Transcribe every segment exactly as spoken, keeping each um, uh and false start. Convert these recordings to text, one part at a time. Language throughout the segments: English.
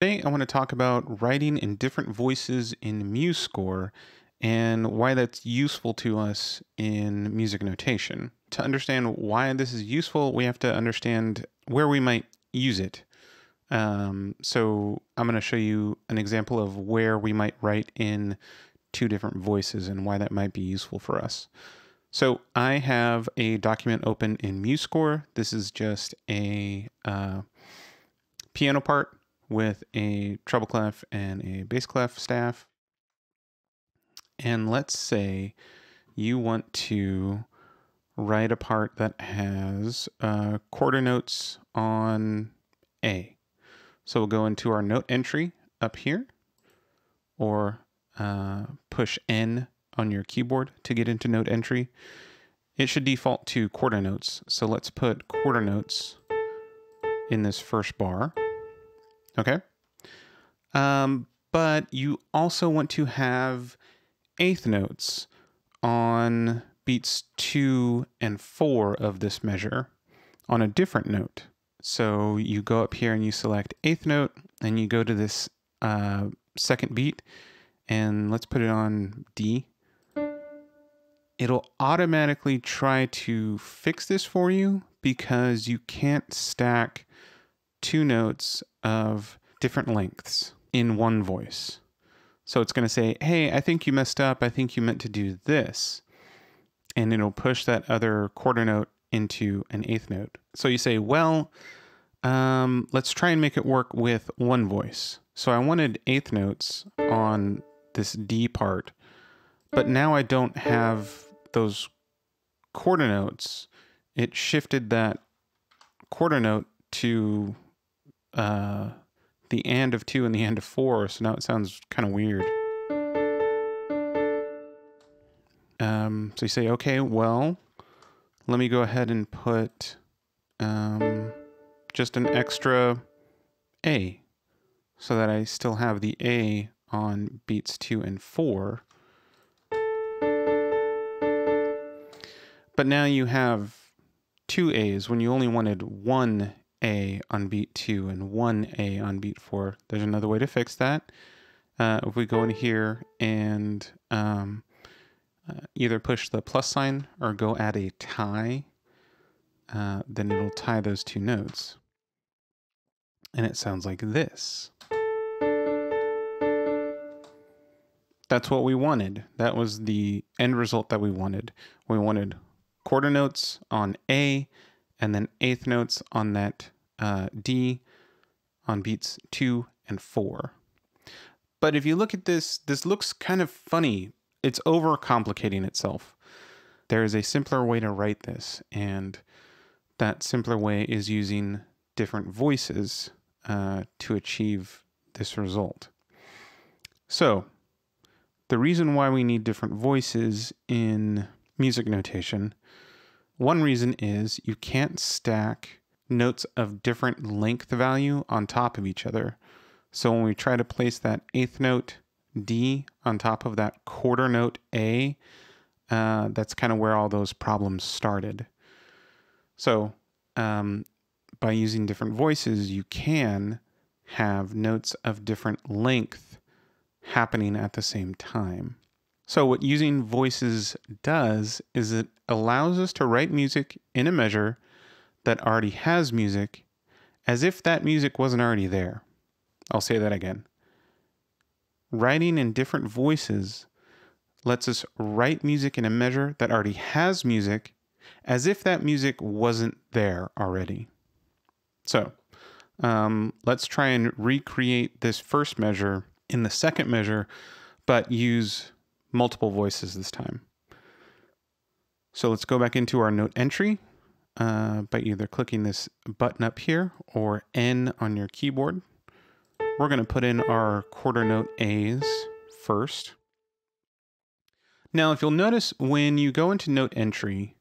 Today I want to talk about writing in different voices in MuseScore and why that's useful to us in music notation. To understand why this is useful, we have to understand where we might use it. Um, so I'm going to show you an example of where we might write in two different voices and why that might be useful for us. So I have a document open in MuseScore. This is just a uh, piano part with a treble clef and a bass clef staff. And let's say you want to write a part that has uh, quarter notes on A. So we'll go into our note entry up here, or uh, push N on your keyboard to get into note entry. It should default to quarter notes. So let's put quarter notes in this first bar. Okay, um, but you also want to have eighth notes on beats two and four of this measure on a different note. So you go up here and you select eighth note and you go to this uh, second beat, and let's put it on D. It'll automatically try to fix this for you because you can't stack two notes of different lengths in one voice. So it's going to say, hey, I think you messed up. I think you meant to do this. And it'll push that other quarter note into an eighth note. So you say, well, um, let's try and make it work with one voice. So I wanted eighth notes on this D part, but now I don't have those quarter notes. It shifted that quarter note to uh, the and of two and the and of four, so now it sounds kind of weird. Um, so you say, okay, well, let me go ahead and put um, just an extra A, so that I still have the A on beats two and four. But now you have two A's when you only wanted one A on beat two and one A on beat four. There's another way to fix that. Uh, if we go in here and um, uh, either push the plus sign or go add a tie, uh, then it'll tie those two notes. And it sounds like this. That's what we wanted. That was the end result that we wanted. We wanted quarter notes on A, and then eighth notes on that uh, D on beats two and four. But if you look at this, this looks kind of funny. It's overcomplicating itself. There is a simpler way to write this, and that simpler way is using different voices uh, to achieve this result. So the reason why we need different voices in music notation, one reason is you can't stack notes of different length value on top of each other. So when we try to place that eighth note D on top of that quarter note A, uh, that's kind of where all those problems started. So um, by using different voices, you can have notes of different length happening at the same time. So what using voices does is it allows us to write music in a measure that already has music as if that music wasn't already there. I'll say that again. Writing in different voices lets us write music in a measure that already has music as if that music wasn't there already. So um, let's try and recreate this first measure in the second measure, but use multiple voices this time. So let's go back into our note entry uh, by either clicking this button up here or N on your keyboard. We're going to put in our quarter note A's first. Now, if you'll notice when you go into note entry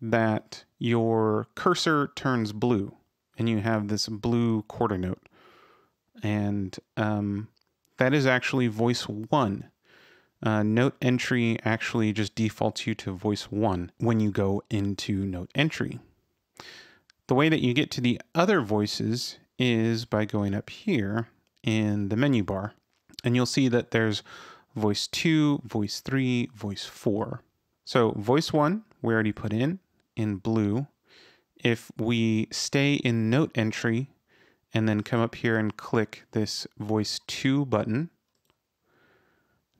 that your cursor turns blue and you have this blue quarter note, and um, that is actually voice one. Uh, note entry actually just defaults you to voice one when you go into note entry. The way that you get to the other voices is by going up here in the menu bar, and you'll see that there's voice two, voice three, voice four. So voice one, we already put in, in blue. If we stay in note entry and then come up here and click this voice two button,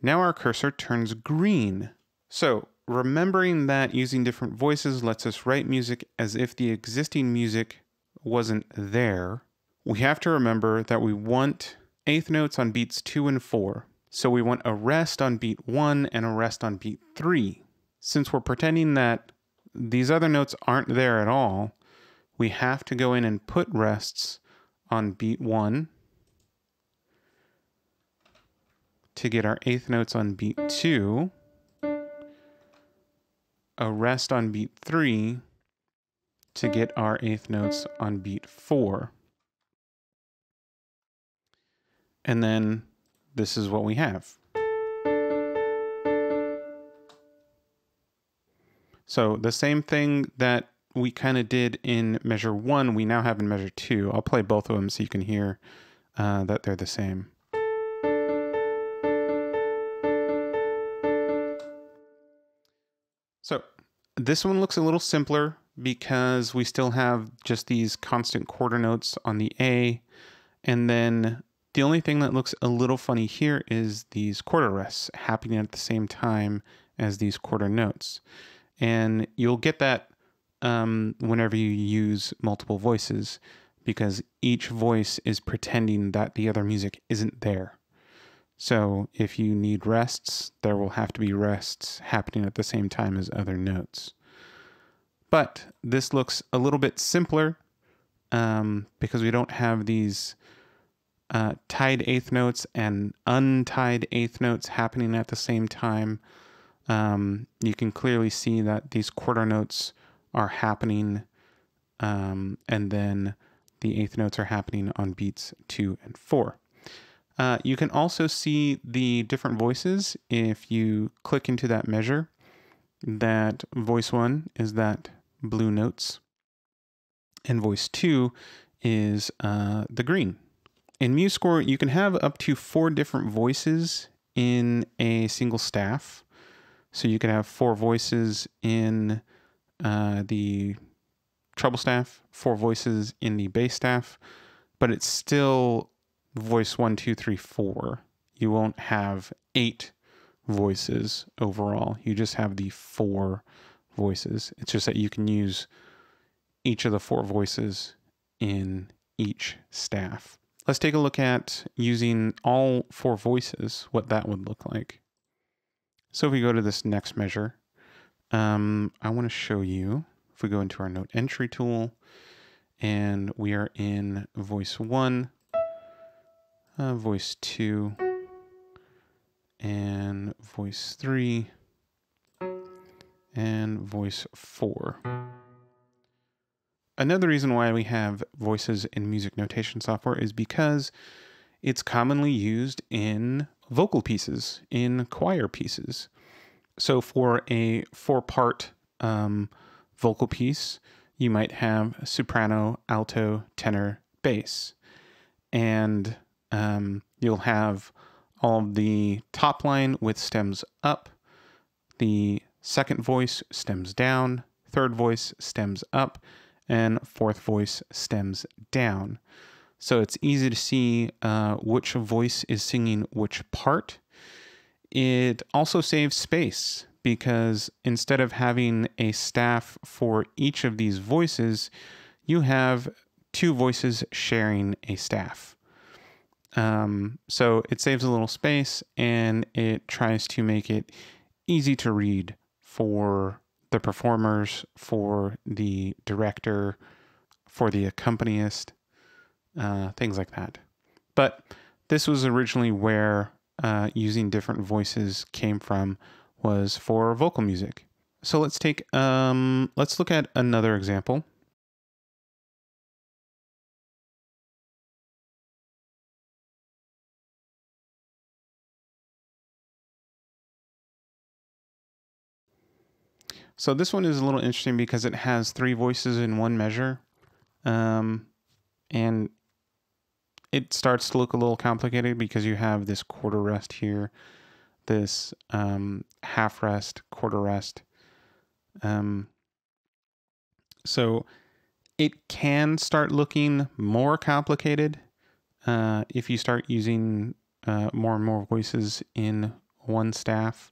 now our cursor turns green. So remembering that using different voices lets us write music as if the existing music wasn't there, we have to remember that we want eighth notes on beats two and four. So we want a rest on beat one and a rest on beat three. Since we're pretending that these other notes aren't there at all, we have to go in and put rests on beat one to get our eighth notes on beat two, a rest on beat three to get our eighth notes on beat four. And then this is what we have. So the same thing that we kind of did in measure one, we now have in measure two. I'll play both of them so you can hear uh, that they're the same. So this one looks a little simpler because we still have just these constant quarter notes on the A. And then the only thing that looks a little funny here is these quarter rests happening at the same time as these quarter notes. And you'll get that um, whenever you use multiple voices, because each voice is pretending that the other music isn't there. So if you need rests, there will have to be rests happening at the same time as other notes. But this looks a little bit simpler um, because we don't have these uh, tied eighth notes and untied eighth notes happening at the same time. Um, you can clearly see that these quarter notes are happening um, and then the eighth notes are happening on beats two and four. Uh, you can also see the different voices if you click into that measure. That voice one is that blue notes and voice two is uh, the green. In MuseScore, you can have up to four different voices in a single staff. So you can have four voices in uh, the treble staff, four voices in the bass staff, but it's still voice one, two, three, four. You won't have eight voices overall. You just have the four voices. It's just that you can use each of the four voices in each staff. Let's take a look at using all four voices, what that would look like. So if we go to this next measure, um, I want to show you, if we go into our note entry tool and we are in voice one, uh, voice two, and voice three, and voice four. Another reason why we have voices in music notation software is because it's commonly used in vocal pieces, in choir pieces. So for a four-part um, vocal piece, you might have soprano, alto, tenor, bass. And um, you'll have all of the top line with stems up, the second voice stems down, third voice stems up, and fourth voice stems down. So it's easy to see uh, which voice is singing which part. It also saves space because instead of having a staff for each of these voices, you have two voices sharing a staff. Um, so it saves a little space and it tries to make it easy to read for the performers, for the director, for the accompanist. Uh, things like that. But this was originally where uh, using different voices came from, was for vocal music. So let's take, um, let's look at another example. So this one is a little interesting because it has three voices in one measure. Um, and it starts to look a little complicated because you have this quarter rest here, this um, half rest, quarter rest. Um, so it can start looking more complicated uh, if you start using uh, more and more voices in one staff.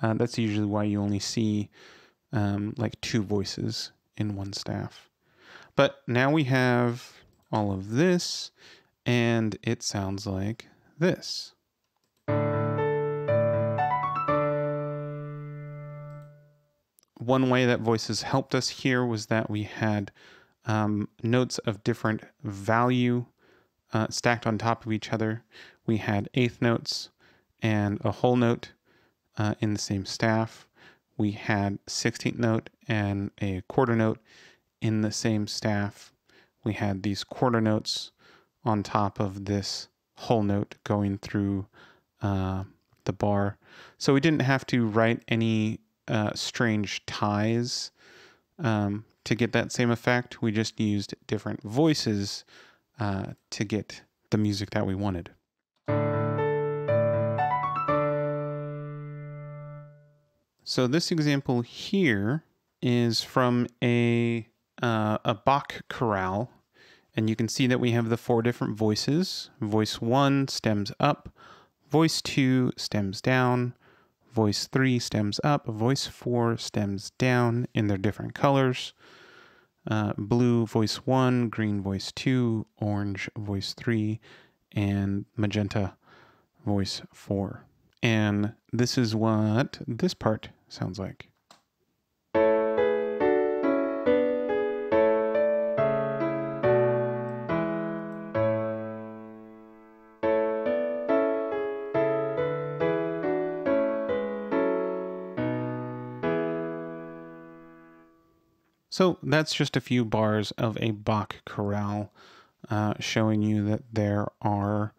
Uh, that's usually why you only see um, like two voices in one staff. But now we have all of this, and it sounds like this. One way that voices helped us here was that we had um, notes of different value uh, stacked on top of each other. We had eighth notes and a whole note uh, in the same staff. We had sixteenth note and a quarter note in the same staff. We had these quarter notes on top of this whole note going through uh, the bar. So we didn't have to write any Uh, strange ties um, to get that same effect. We just used different voices uh, to get the music that we wanted. So this example here is from a, uh, a Bach chorale, and you can see that we have the four different voices. Voice one stems up, voice two stems down, voice three stems up, voice four stems down in their different colors. Uh, blue, voice one, green, voice two, orange, voice three, and magenta, voice four. And this is what this part sounds like. So that's just a few bars of a Bach chorale uh, showing you that there are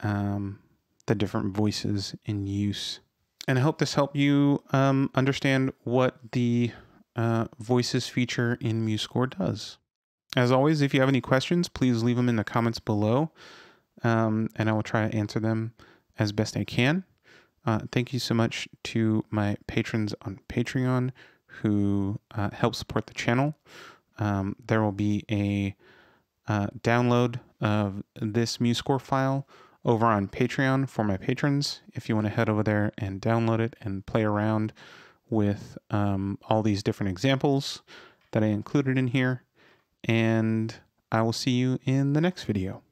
um, the different voices in use. And I hope this helped you um, understand what the uh, voices feature in MuseScore does. As always, if you have any questions, please leave them in the comments below, um, and I will try to answer them as best I can. Uh, thank you so much to my patrons on Patreon who uh, help support the channel. Um, there will be a uh, download of this MuseScore file over on Patreon for my patrons. If you want to head over there and download it and play around with um, all these different examples that I included in here. And I will see you in the next video.